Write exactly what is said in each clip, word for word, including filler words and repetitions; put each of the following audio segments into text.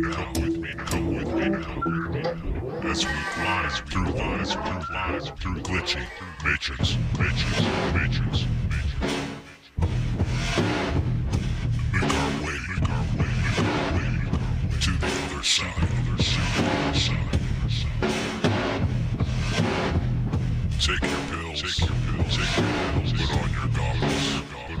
me, come with me, come with me, come with me. As we rise through lies, through lies, through glitchy matrix, matrix, matrix, matrix. Make our way, make our way, make our way, make our way to the other side, other side, other side, other side. Take your pills, take your pills, take your pills, put on your goggles, put on your goggles.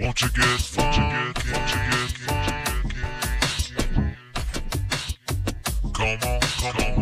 Won't you get funk? Won't you get, won't you get, won't you get, won't you get, won't you get, won't you get, come on, come on.